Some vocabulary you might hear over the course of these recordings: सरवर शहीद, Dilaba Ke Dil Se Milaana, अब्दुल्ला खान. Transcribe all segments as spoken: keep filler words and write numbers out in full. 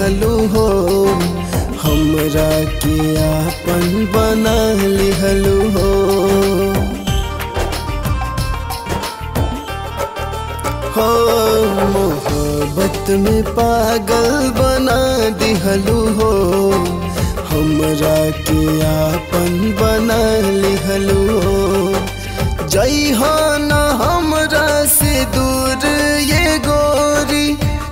लिहलू हो, हमरा के आपन बना लिहलू हो। हो मोहब्बत में पागल बना दिहलू हो, हमरा के आपन बना लिहलू हो। जई हो ना हमरा से दूर ये गोरी,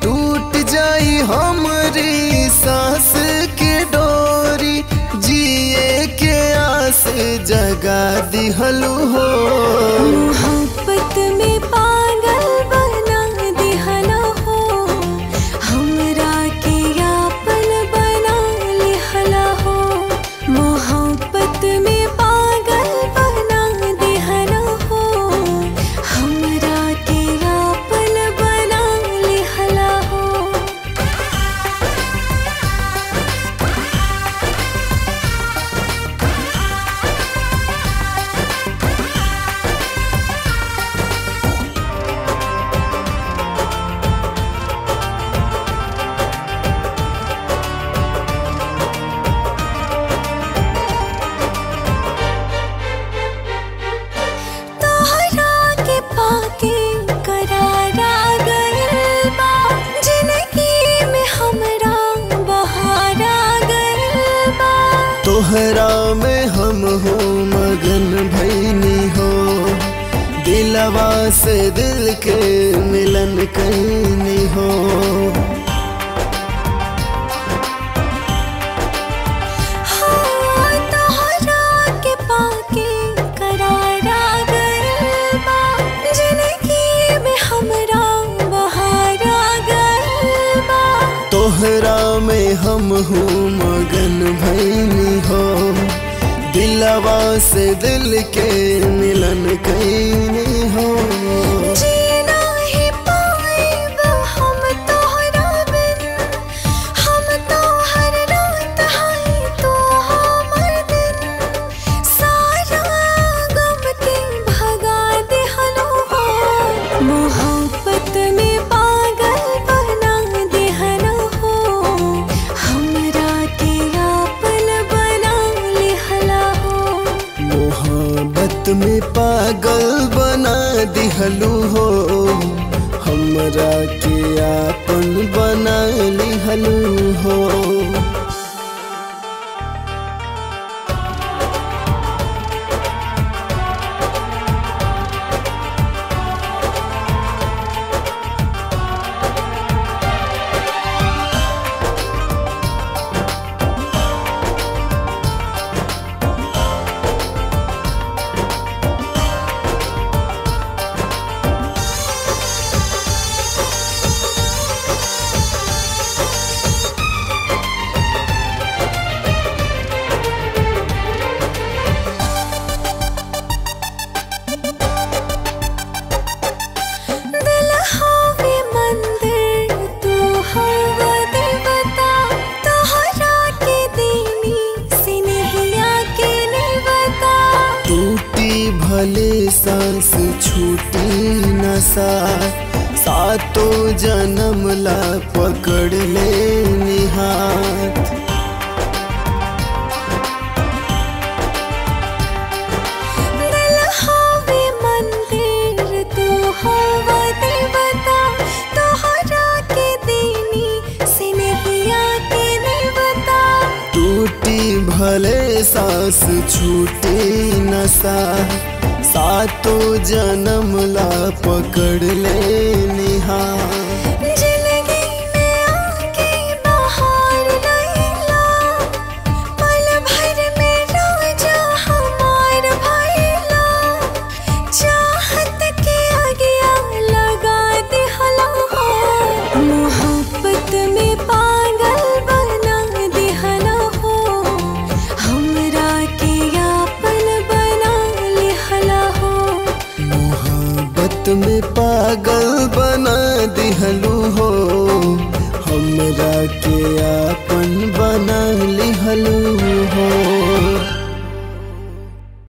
टूट जाई हमरी सांस के डोरी। जिए के आस जगा दिहलू हो, मोहब्बत में पागल बना दिहलू हो, हमरा के आपन बना लिहला हो। मोहब्बत में पागल बना दिहलू हो, हमरा के आपन बना लिहला हो। तोहरा के पाके करारा गइल बा, जिंदगी में हमरा बहारा गइल बा। तोहरा में हम हो मगन भइनी हो, दिलवा से दिल के मिलन कइनी हो। हाँ तोहरा के पाके करारा गइल बा, जिंदगी में हमरा बहारा गइल बा। तोहरा में हम हो मगन भइनी हो, दिलवा से दिल के मिलन कइनी हो। जीना ही पाएब हम तोहरा बिन, हम तोहर रात हैं तू हमर दिन। सारा गम के भगा दिहलू हो, मोहब्बत में पागल बना दिहलू हो, हमरा के आपन बना लिहला हो। मोहब्बत में पागल बना दिहलू हो, हमरा के आपन बना लिहलू हो। भले सांस छूटी न सा, सातों जन्म ला पकड़ ले निहात। दिल होवे मंदिर तू होवा देवता, तोहरा के देनी से नहिया के निवता। टूटी भले सांस छूटी न सा, सातों जन्म ला पकड़ ले निहार। जिंदगी में आके बहार गइला, पल भर में रोज हमार भइला। चाहत के अगिया लगा दिहलू हो, मोहब्बत में पागल बना दिहलू हो, हमरा के आपन बना लिहला हो। मोहब्बत में पागल बना दिहलू हो, हमरा के आपन बना लिहलू हो।